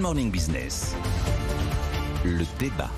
Good Morning Business, le débat.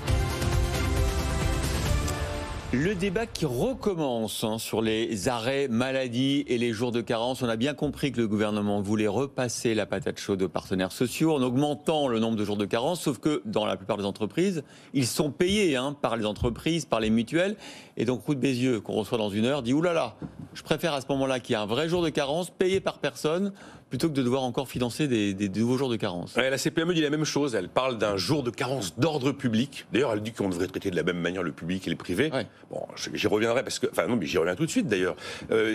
Le débat qui recommence sur les arrêts maladie et les jours de carence. On a bien compris que le gouvernement voulait repasser la patate chaude aux partenaires sociaux en augmentant le nombre de jours de carence, sauf que dans la plupart des entreprises, ils sont payés par les entreprises, par les mutuelles. Et donc Roux de Bézieux, qu'on reçoit dans une heure, dit « Oulala, je préfère à ce moment-là qu'il y ait un vrai jour de carence payé par personne » plutôt que de devoir encore financer des nouveaux jours de carence. Ouais, la CPME dit la même chose, elle parle d'un jour de carence d'ordre public. D'ailleurs, elle dit qu'on devrait traiter de la même manière le public et le privé. Ouais. Bon, j'y reviendrai parce que... Enfin non, mais j'y reviens tout de suite d'ailleurs.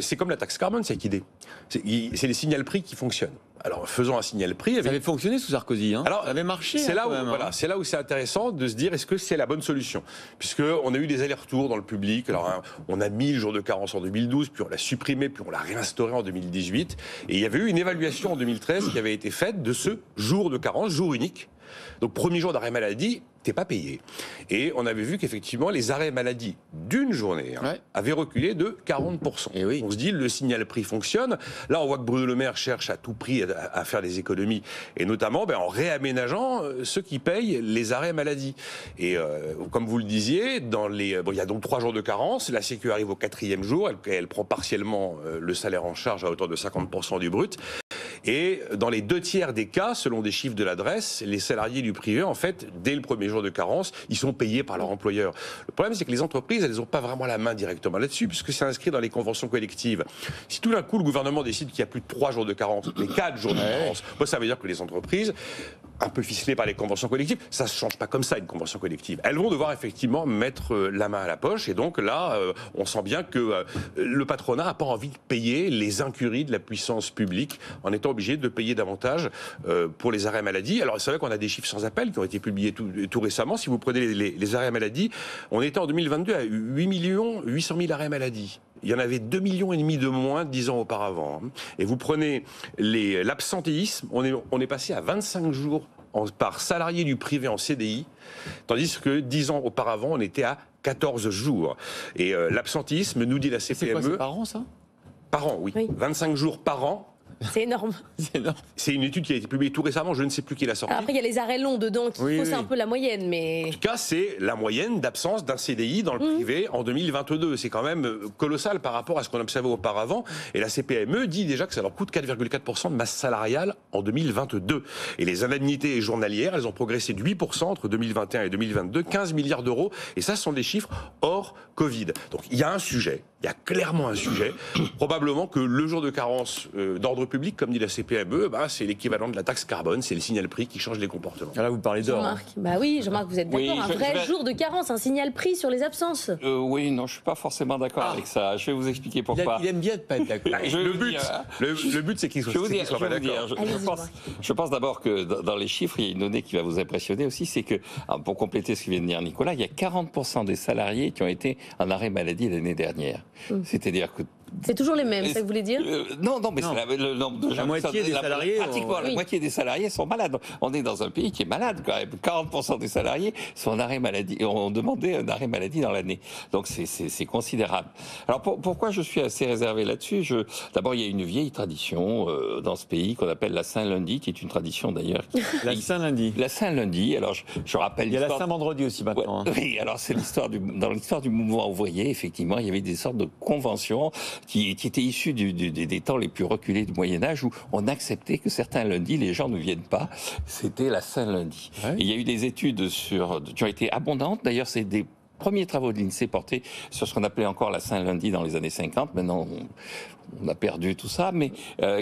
C'est comme la taxe carbone, c'est acquitté. C'est les signal prix qui fonctionnent. Alors, faisons un signal prix... Ça avait fonctionné sous Sarkozy, Alors, ça avait marché. C'est là, voilà, là où c'est intéressant de se dire, est-ce que c'est la bonne solution? Puisqu'on a eu des allers-retours dans le public. Alors, on a mis le jour de carence en 2012, puis on l'a supprimé, puis on l'a réinstauré en 2018. Et il y avait eu une évaluation en 2013 qui avait été faite de ce jour de carence, jour unique. Donc, premier jour d'arrêt maladie, t'es pas payé. Et on avait vu qu'effectivement, les arrêts maladie d'une journée avaient reculé de 40%. Et oui. On se dit, le signal prix fonctionne. Là, on voit que Bruno Le Maire cherche à tout prix à faire des économies, et notamment en réaménageant ceux qui payent les arrêts maladie. Et comme vous le disiez, il y a donc 3 jours de carence, la Sécu arrive au 4e jour, elle prend partiellement le salaire en charge à hauteur de 50% du brut. Et dans les 2 tiers des cas, selon des chiffres de l'adresse, les salariés du privé, en fait, dès le premier jour de carence, ils sont payés par leur employeur. Le problème, c'est que les entreprises, elles n'ont pas vraiment la main directement là-dessus, puisque c'est inscrit dans les conventions collectives. Si tout d'un coup, le gouvernement décide qu'il y a plus de 3 jours de carence, mais 4 jours de carence, ça veut dire que les entreprises, un peu ficelées par les conventions collectives, ça ne se change pas comme ça, une convention collective. Elles vont devoir effectivement mettre la main à la poche, et donc là, on sent bien que le patronat n'a pas envie de payer les incuries de la puissance publique, en étant obligé de payer davantage pour les arrêts maladie. Alors c'est vrai qu'on a des chiffres sans appel qui ont été publiés tout récemment. Si vous prenez les arrêts maladie, on était en 2022 à 8 800 000 arrêts maladie. Il y en avait 2,5 millions de moins 10 ans auparavant. Et vous prenez l'absentéisme, on est passé à 25 jours par salarié du privé en CDI, tandis que 10 ans auparavant, on était à 14 jours. Et l'absentéisme, nous dit la CPME... C'est quoi, par an, ça? Par an, oui. 25 jours par an. C'est énorme. C'est une étude qui a été publiée tout récemment, je ne sais plus qui l'a sortie. Après, il y a les arrêts longs dedans qui faussent un peu la moyenne. Mais... En tout cas, c'est la moyenne d'absence d'un CDI dans le privé en 2022. C'est quand même colossal par rapport à ce qu'on observait auparavant. Et la CPME dit déjà que ça leur coûte 4,4% de masse salariale en 2022. Et les indemnités journalières, elles ont progressé de 8% entre 2021 et 2022, 15 milliards d'euros. Et ça, ce sont des chiffres hors Covid. Donc, il y a un sujet. Il y a clairement un sujet. Probablement que le jour de carence d'ordre public, comme dit la CPME, c'est l'équivalent de la taxe carbone, c'est le signal prix qui change les comportements. Là, vous parlez d'or. Oui, Jean-Marc, vous êtes d'accord. Oui, un vrai jour de carence, un signal prix sur les absences. Oui, non, je ne suis pas forcément d'accord avec ça. Je vais vous expliquer pourquoi. Il aime bien de ne pas être d'accord. Le but, c'est qu'il soit d'accord. Je pense d'abord que dans les chiffres, il y a une donnée qui va vous impressionner aussi, c'est que, pour compléter ce que vient de dire Nicolas, il y a 40% des salariés qui ont été en arrêt maladie l'année dernière. C'est-à-dire que... C'est toujours les mêmes, ça que vous voulez dire? Non, mais c'est le nombre de gens. La moitié des salariés sont malades. On est dans un pays qui est malade, quand même. 40% des salariés sont en arrêt maladie. On demandait un arrêt maladie dans l'année. Donc c'est considérable. Alors pourquoi je suis assez réservé là-dessus? D'abord, il y a une vieille tradition dans ce pays qu'on appelle la Saint-Lundi, qui est une tradition d'ailleurs. La Saint-Lundi. La Saint-Lundi. Alors je rappelle. Il y a la Saint-Vendredi aussi maintenant. Oui, alors c'est l'histoire dans l'histoire du mouvement ouvrier, effectivement, il y avait des sortes de conventions qui était issu des temps les plus reculés du Moyen-Âge, où on acceptait que certains lundis, les gens ne viennent pas. C'était la Saint-Lundi. Ouais. Il y a eu des études qui ont été abondantes. D'ailleurs, c'est des premiers travaux de l'INSEE portés sur ce qu'on appelait encore la Saint-Lundi dans les années 50. Maintenant, on a perdu tout ça, mais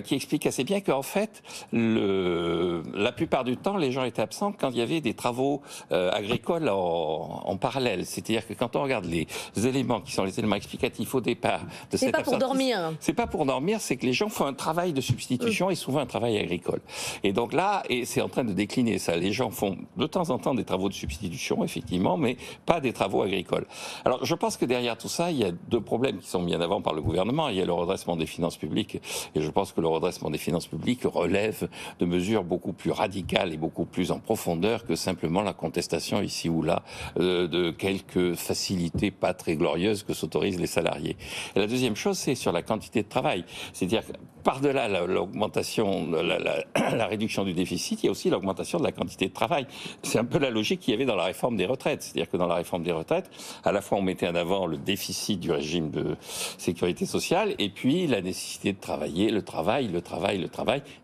qui explique assez bien qu'en fait, la plupart du temps, les gens étaient absents quand il y avait des travaux agricoles en parallèle. C'est-à-dire que quand on regarde les éléments qui sont les éléments explicatifs au départ de cette absentisme... C'est pas pour dormir. C'est pas pour dormir, c'est que les gens font un travail de substitution et souvent un travail agricole. Et donc là, c'est en train de décliner ça. Les gens font de temps en temps des travaux de substitution, effectivement, mais pas des travaux agricoles. Alors, je pense que derrière tout ça, il y a 2 problèmes qui sont mis en avant par le gouvernement. Il y a le redressement redressement des finances publiques. Et je pense que le redressement des finances publiques relève de mesures beaucoup plus radicales et beaucoup plus en profondeur que simplement la contestation ici ou là de quelques facilités pas très glorieuses que s'autorisent les salariés. Et la deuxième chose, c'est sur la quantité de travail. C'est-à-dire que par-delà l'augmentation, la réduction du déficit, il y a aussi l'augmentation de la quantité de travail. C'est un peu la logique qu'il y avait dans la réforme des retraites. C'est-à-dire que dans la réforme des retraites, à la fois on mettait en avant le déficit du régime de sécurité sociale et puis la nécessité de travailler, le travail,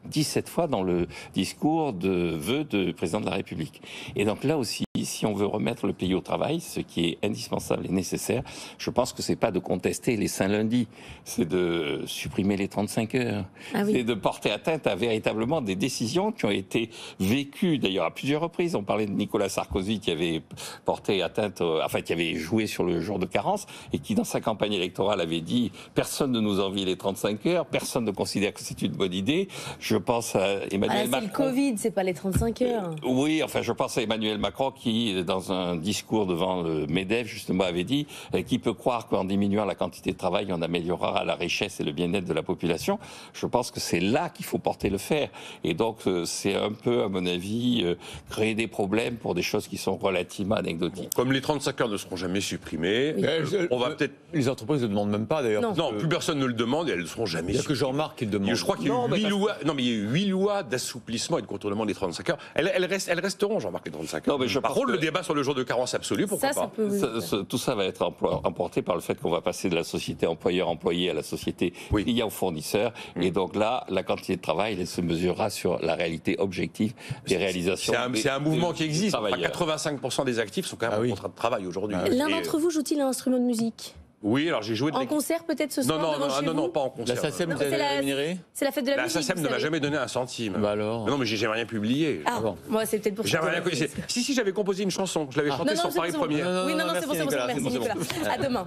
17 fois dans le discours de vœux du président de la République. Et donc là aussi, si on veut remettre le pays au travail, ce qui est indispensable et nécessaire, je pense que c'est pas de contester les saints lundis, c'est de supprimer les 35 heures, c'est de porter atteinte à véritablement des décisions qui ont été vécues d'ailleurs à plusieurs reprises. On parlait de Nicolas Sarkozy qui avait porté atteinte, qui avait joué sur le jour de carence et qui dans sa campagne électorale avait dit personne ne nous envie les 35 heures, personne ne considère que c'est une bonne idée. Je pense à Emmanuel Macron. C'est le Covid, c'est pas les 35 heures. Je pense à Emmanuel Macron qui, dans un discours devant le MEDEF, justement, avait dit « Qui peut croire qu'en diminuant la quantité de travail, on améliorera la richesse et le bien-être de la population ?» Je pense que c'est là qu'il faut porter le fer. Et donc, c'est un peu, à mon avis, créer des problèmes pour des choses qui sont relativement anecdotiques. Comme les 35 heures ne seront jamais supprimées, on va peut-être... Les entreprises ne demandent même pas, d'ailleurs. Non, plus personne ne le demande et elles ne seront jamais supprimées. Que Jean-Marc le demande. Je crois qu'il y a eu 8 lois... Non, mais il y a eu 8 lois d'assouplissement et de contournement des 35 heures. Elles resteront, Jean-Marc, les 35 heures. Par contre, le débat sur le jour de carence absolu, tout ça va être emporté par le fait qu'on va passer de la société employeur-employé à la société client fournisseur. Et donc là, la quantité de travail, elle se mesurera sur la réalité objective des réalisations. C'est un mouvement qui existe. 85% des actifs sont quand même en contrat de travail aujourd'hui. L'un d'entre vous joue-t-il un instrument de musique ? Oui, alors j'ai joué... En concert peut-être ce soir? Non, pas en concert. La SACEM, vous avez rémunéré? C'est la fête de la musique. La SACEM ne m'a jamais donné un centime. Bah alors... Non, mais j'ai jamais rien publié. Ah bon, moi c'est peut-être pour ça. Si, j'avais composé une chanson. Je l'avais chantée sur Paris Première. Oui, non, c'est bon, merci Nicolas. À demain.